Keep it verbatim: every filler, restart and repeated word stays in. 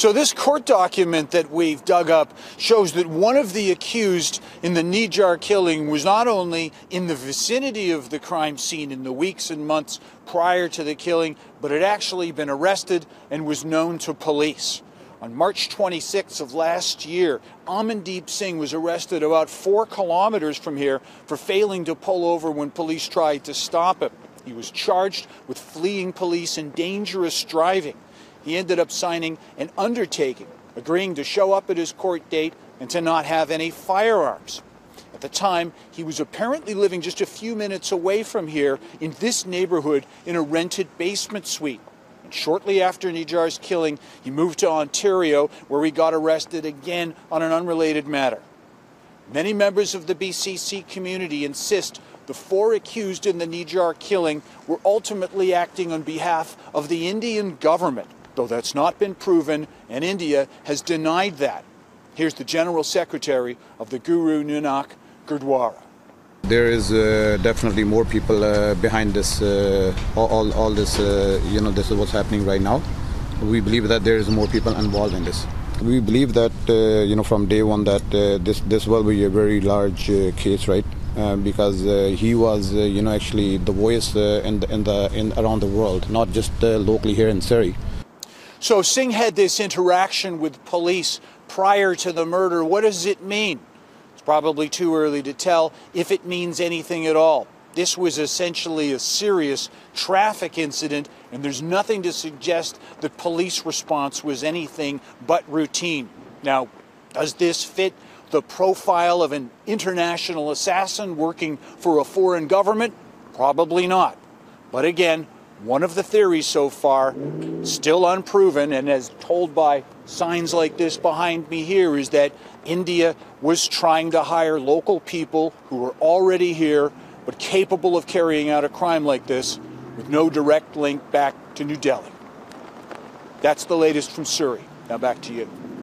So this court document that we've dug up shows that one of the accused in the Nijjar killing was not only in the vicinity of the crime scene in the weeks and months prior to the killing, but had actually been arrested and was known to police. On March twenty-sixth of last year, Amandeep Singh was arrested about four kilometers from here for failing to pull over when police tried to stop him. He was charged with fleeing police and dangerous driving. He ended up signing an undertaking, agreeing to show up at his court date and to not have any firearms. At the time, he was apparently living just a few minutes away from here in this neighborhood in a rented basement suite. Shortly after Nijjar's killing, he moved to Ontario, where he got arrested again on an unrelated matter. Many members of the B C C community insist the four accused in the Nijjar killing were ultimately acting on behalf of the Indian government, though that's not been proven, and India has denied that. Here's the General Secretary of the Guru Nanak Gurdwara. There is uh, definitely more people uh, behind this, uh, all, all this, uh, you know, this is what's happening right now. We believe that there is more people involved in this. We believe that, uh, you know, from day one that uh, this, this will be a very large uh, case, right? Uh, because uh, he was, uh, you know, actually the voice uh, in the, in the, in, around the world, not just uh, locally here in Surrey. So Singh had this interaction with police prior to the murder. What does it mean? It's probably too early to tell if it means anything at all. This was essentially a serious traffic incident, and there's nothing to suggest that police response was anything but routine. Now, does this fit the profile of an international assassin working for a foreign government? Probably not. But again, one of the theories so far, still unproven, and as told by signs like this behind me here, is that India was trying to hire local people who were already here but capable of carrying out a crime like this with no direct link back to New Delhi. That's the latest from Surrey. Now back to you.